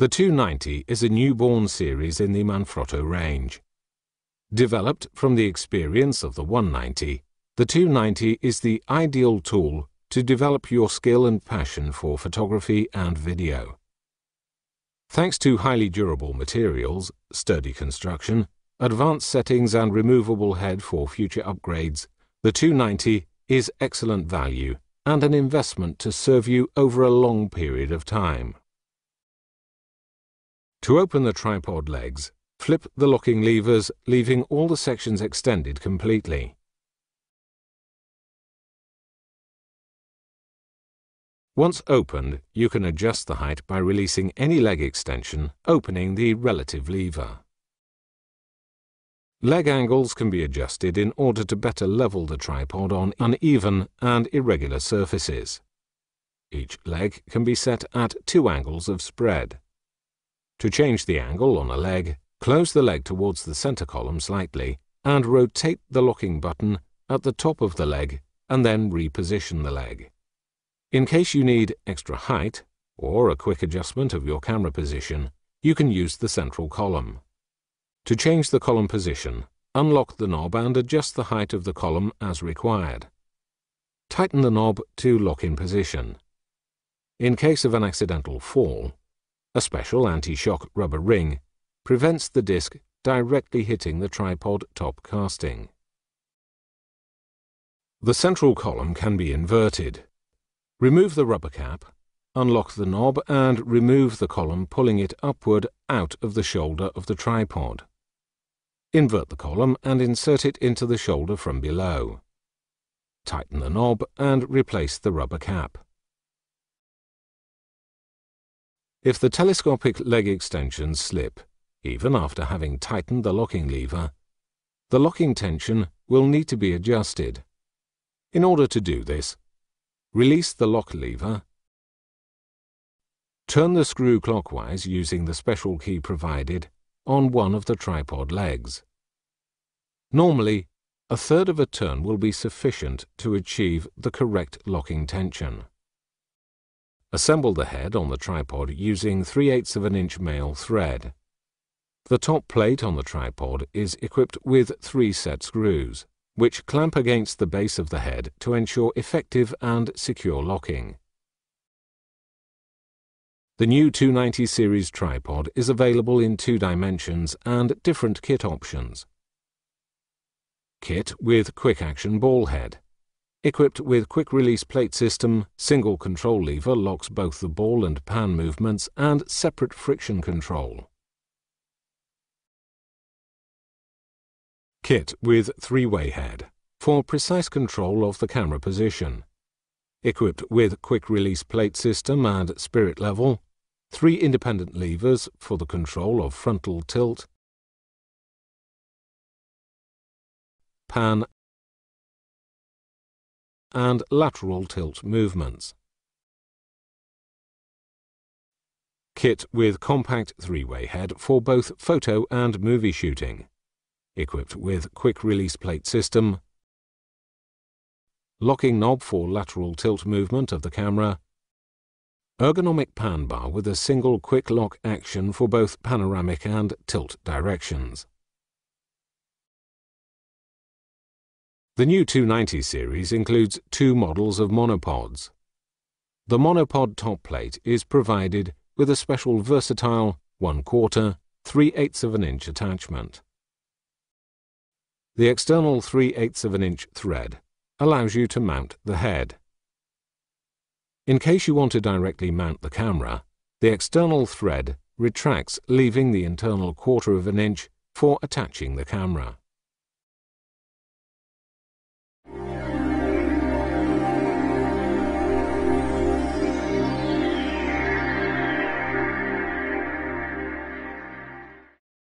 The 290 is a newborn series in the Manfrotto range. Developed from the experience of the 190, the 290 is the ideal tool to develop your skill and passion for photography and video. Thanks to highly durable materials, sturdy construction, advanced settings and removable head for future upgrades, the 290 is excellent value and an investment to serve you over a long period of time. To open the tripod legs, flip the locking levers, leaving all the sections extended completely. Once opened, you can adjust the height by releasing any leg extension, opening the relative lever. Leg angles can be adjusted in order to better level the tripod on uneven and irregular surfaces. Each leg can be set at 2 angles of spread. To change the angle on a leg, close the leg towards the center column slightly and rotate the locking button at the top of the leg and then reposition the leg. In case you need extra height or a quick adjustment of your camera position, you can use the central column. To change the column position, unlock the knob and adjust the height of the column as required. Tighten the knob to lock in position. In case of an accidental fall, a special anti-shock rubber ring prevents the disc directly hitting the tripod top casting. The central column can be inverted. Remove the rubber cap, unlock the knob and remove the column, pulling it upward out of the shoulder of the tripod. Invert the column and insert it into the shoulder from below. Tighten the knob and replace the rubber cap. If the telescopic leg extensions slip, even after having tightened the locking lever, the locking tension will need to be adjusted. In order to do this, release the lock lever, turn the screw clockwise using the special key provided on one of the tripod legs. Normally, 1/3 of a turn will be sufficient to achieve the correct locking tension. Assemble the head on the tripod using 3/8 of an inch male thread. The top plate on the tripod is equipped with 3 set screws, which clamp against the base of the head to ensure effective and secure locking. The new 290 series tripod is available in 2 dimensions and different kit options. Kit with quick action ball head. Equipped with quick release plate system, single control lever locks both the ball and pan movements and separate friction control. Kit with 3-way head for precise control of the camera position. Equipped with quick release plate system and spirit level. 3 independent levers for the control of frontal tilt, pan, and lateral tilt movements. Kit with compact 3-way head for both photo and movie shooting. Equipped with quick release plate system, locking knob for lateral tilt movement of the camera, ergonomic pan bar with a single quick lock action for both panoramic and tilt directions. The new 290 series includes 2 models of monopods. The monopod top plate is provided with a special versatile 1/4, 3/8 of an inch attachment. The external 3/8 of an inch thread allows you to mount the head. In case you want to directly mount the camera, the external thread retracts, leaving the internal 1/4 of an inch for attaching the camera.